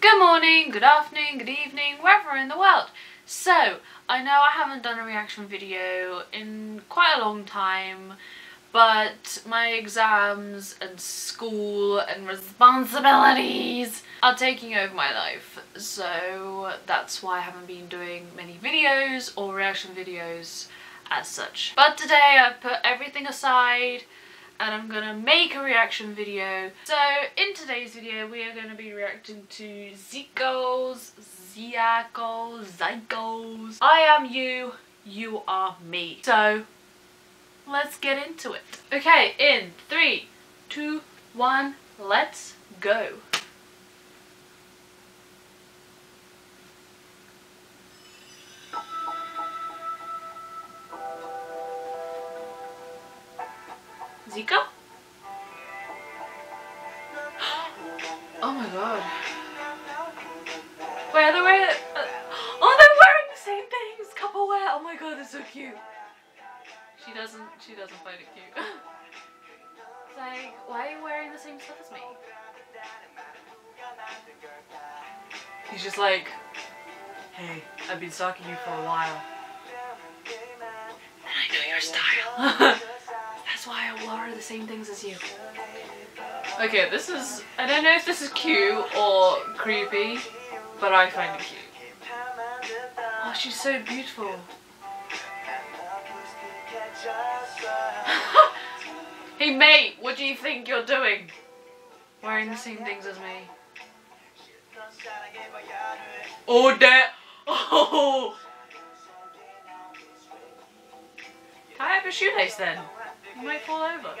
Good morning, good afternoon, good evening, wherever in the world. So, I know I haven't done a reaction video in quite a long time, but my exams and school and responsibilities are taking over my life. So that's why I haven't been doing many videos or reaction videos as such. But today I've put everything aside and I'm gonna make a reaction video. So in today's video we are gonna be reacting to Zico's I Am You, You Are Me. So let's get into it. Okay, in 3, 2, 1, let's go. Zico? Oh my god. Wait, are they wearing... oh, they're wearing the same things! Couple wear! Oh my god, they're so cute. She doesn't find it cute. It's like, why are you wearing the same stuff as me? He's just like, hey, I've been stalking you for a while. And I know your style. Why I wear the same things as you. Okay, this is... I don't know if this is cute or creepy, but I find it cute. Oh, she's so beautiful. Hey mate, what do you think you're doing? Wearing the same things as me. Oh, that... Oh! Tie up your shoelace then. You might fall over.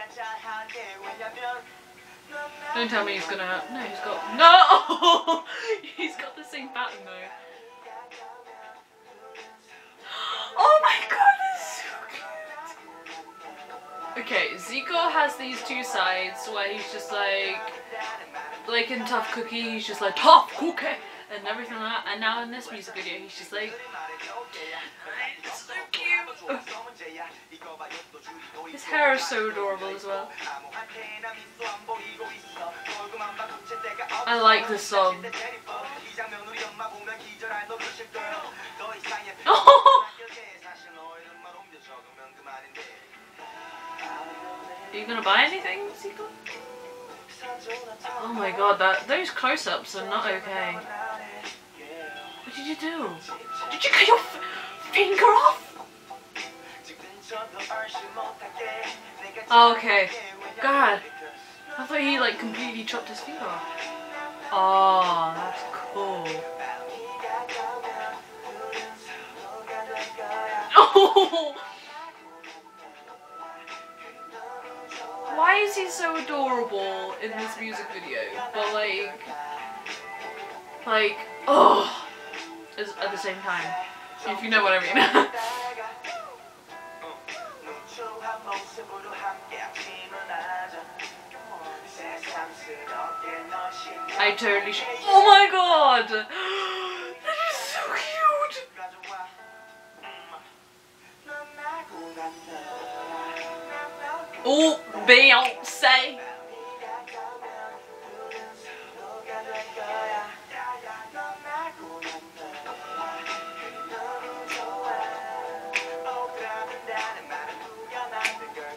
Don't tell me he's gonna... No, he's got... No! He's got the same pattern though. Oh my god, that's so cute! Okay, Zico has these two sides where he's just like in Tough Cookie, he's just like, Tough Cookie! And everything like that. And now in this music video, he's just like... It's so cute! His hair is so adorable as well. I like this song. Oh! Are you gonna buy anything, Zico? Oh my god, those close-ups are not okay. What did you do? Did you cut your finger off? Oh, okay. God. I thought he like completely chopped his finger off. Oh, that's cool. Oh! Why is he so adorable in this music video? But like, oh! At the same time. If you know what I mean. I totally sh- Oh my god! That is so cute! Oh, Beyoncé!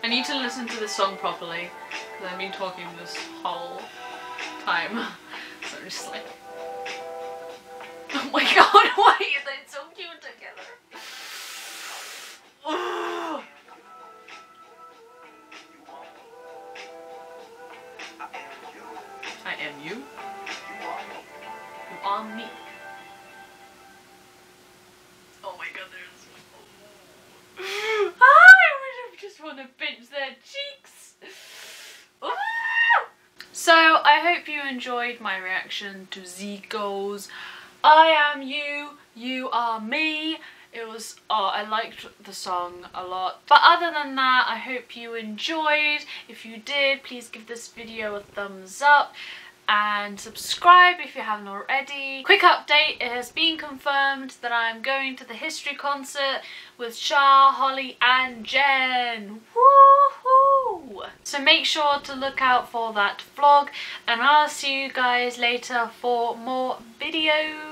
I need to listen to this song properly, because I've been talking this whole time. So I'm just like, oh my god, why are they so cute together? Oh. I am you. You are me. Oh my god, there's... Oh. I would have just want to pinch their cheeks. Oh. So, I hope you enjoyed my reaction to Zico's I Am You, You Are Me. It was, oh, I liked the song a lot. But other than that, I hope you enjoyed. If you did, please give this video a thumbs up. and subscribe if you haven't already. Quick update, it has been confirmed that I'm going to the History concert with Shah, Holly and Jen. Woohoo! So make sure to look out for that vlog, and I'll see you guys later for more videos.